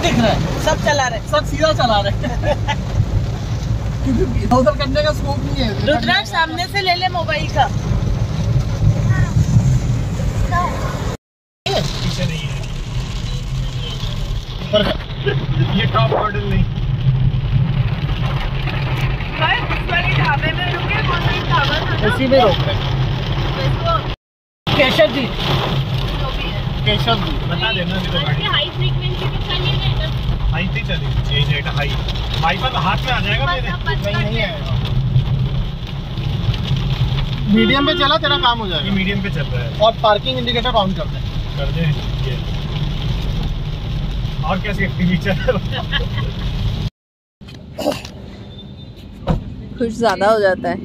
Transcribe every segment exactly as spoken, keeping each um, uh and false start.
मुझे दिख रहा है सब चला रहे, सब सीधा चला रहे क्योंकि उधर करने का स्कोप नहीं है। रुद्राक्ष सामने से ले ले मोबाइल का, पीछे नहीं है पर ये टॉप मॉडल नहीं। वाली ढाबे में रुके, कौन सा ढाबा था? उसी में रोक। केशव जी, केशव जी बता देना मेरे गाड़ी हाई फ्रीक्वेंसी पे चली है ना? हाई पे चली, यही रेट हाई हाई पर हाथ में आ जाएगा मेरे, नहीं नहीं आएगा। मीडियम पे चला, तेरा काम हो जाएगा। मीडियम पे चल रहा है और पार्किंग इंडिकेटर ऑन कर दे, कर दे और क्या सेफ्टी फीचर। कुछ ज्यादा हो जाता है,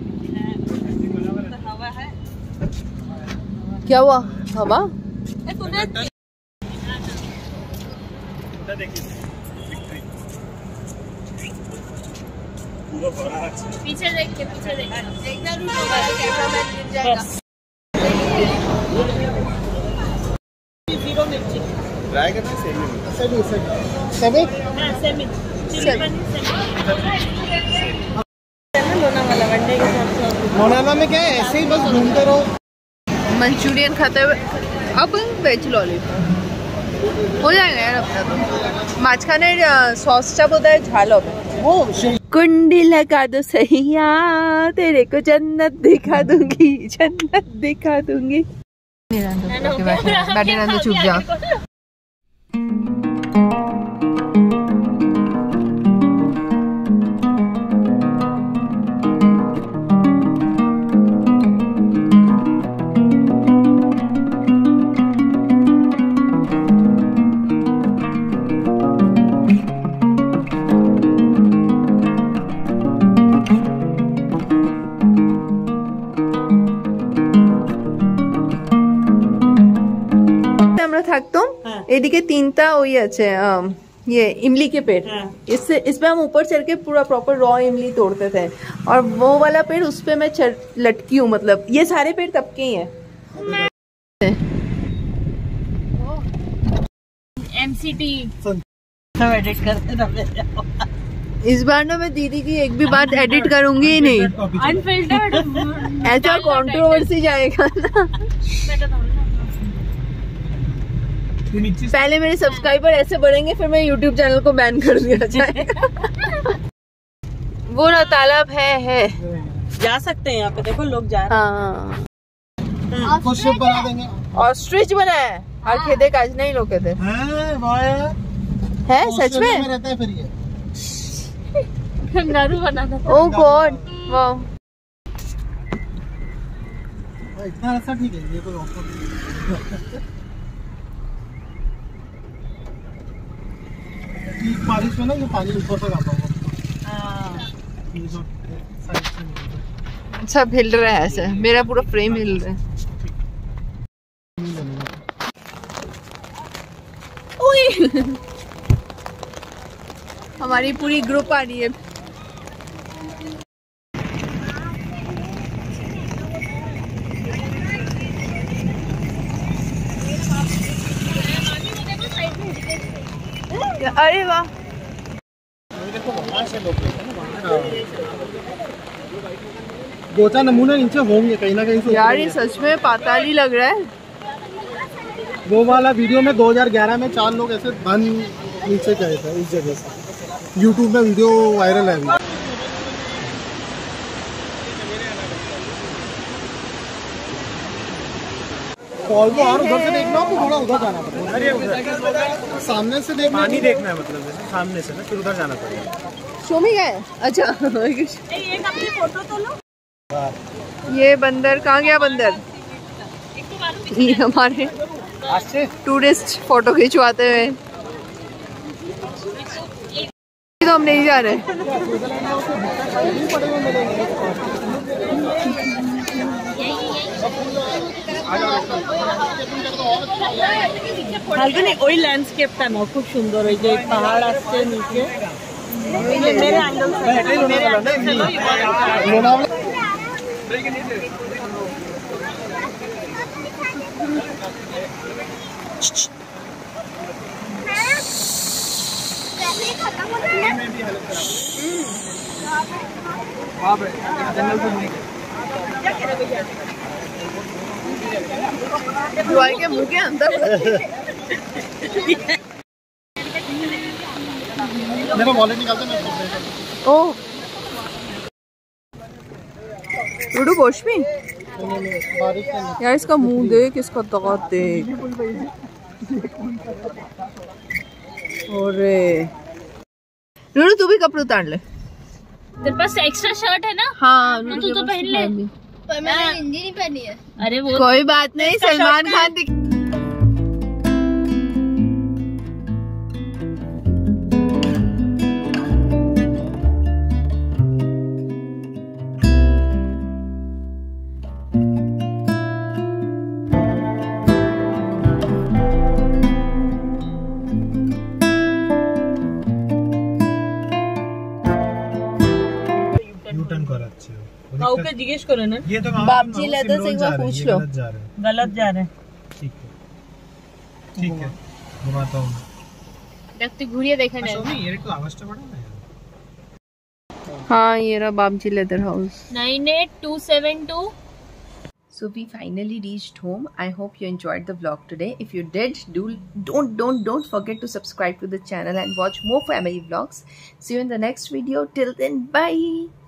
तो हवा है। क्या हुआ? हवा पीछे देख के, पीछे देख देखना रूट होगा, कैमरामैन गिर जाएगा। ट्राई करते हैं सेम में, सेम सेम हां सेम चिली पनीर सेम है। लोनावाला वनडे के साथ साथ लोनावाला में क्या है, ऐसे ही बस घूमते रहो। मंचूरियन खाते हुए अब वेज लॉलीपॉप हो जाएगा यार। अब माझखाने सॉस चाप होता है झालो में, वो कुंडी लगा दो सैया तेरे को जन्नत दिखा दूंगी, जन्नत दिखा दूंगी। निरंदो के बैठे बैठे नंदो चुप जाओ। एदिके तीनटा वही अच्छे ये इमली के पेड़, इससे इसमें हम ऊपर चढ़ के पूरा प्रॉपर रॉ इमली तोड़ते थे, और वो वाला पेड़ उस पे मैं लटकी हूँ। मतलब ये सारे पेड़ तब के ही हैं। इस बार ना मैं दीदी की एक भी बात एडिट करूंगी ही नहीं, अनफिल्टर्ड। ऐसा कंट्रोवर्सी जाएगा ना। पहले मेरे सब्सक्राइबर ऐसे बढ़ेंगे, फिर मैं यूट्यूब चैनल को बैन कर दिया जाएगा। वो ना तालाब है है जा सकते हैं यहाँ पे, देखो लोग जा रहे हैं। ऑस्ट्रिच बना देंगे, ऑस्ट्रिच बना है हर खेदे काज नहीं लोग कहते है, सच में रहता है। फिर ये नारू बना था। ओह गॉड वाओ, इतना रास्ता ठीक है। ये कोई ऑफर बारिश में ना ये पानी ऊपर तक आता होगा। सब हिल रहा है ऐसे, मेरा पूरा फ्रेम हिल रहा है। हमारी पूरी ग्रुप आ रही है। अरे वाह, दो चार नमूना नीचे होंगे कहीं ना कहीं। यार ये सच में पाताली लग रहा है। वो वाला वीडियो में दो हज़ार ग्यारह में चार लोग ऐसे बन नीचे गए थे इस जगह से, यूट्यूब में वीडियो वायरल है। और वो और उधर से देखना हो तो थोड़ा उधर जाना पड़ेगा। अरे उधर सामने से देखना, पानी देखना है मतलब सामने से ना, फिर उधर जाना पड़ेगा। शो में गए। अच्छा एक अपनी फोटो तो लो। ये बंदर कहाँ गया? बंदर ये हमारे टूरिस्ट फोटो खिंचवाते हुए, तो हम नहीं जा रहे। लैंडस्केप खूब सुंदर हो जाए, पहाड़ आसते नीचे के मुंह के अंदर मेरा वॉलेट निकालता मैं ओह रुडू बोशमी यार इसका मुंह देख, इसका दांत देख। और रुडू तू भी कपड़े उतार ले, तेरे पास एक्स्ट्रा शर्ट है ना। हाँ तो तू तो पहन ले, पर मैंने हिंदी नहीं पहनी है। अरे वो कोई बात नहीं, सलमान खान दिख जिज्ञेस करो ना, ये तो बापजी लेदर से एक बार पूछ लो। गलत जा रहे हैं, ठीक है ठीक है घुमाता हूँ। देखते घूरिए देखने ये तो आवाज तो बड़ा ना यार। हाँ ये रहा Bapji leather house nine eight two seven two. So we finally reached home. I hope you enjoyed the vlog today. If you did, do don't don't don't forget to subscribe to the channel and watch more family vlogs. See you in the next video. Till then, bye.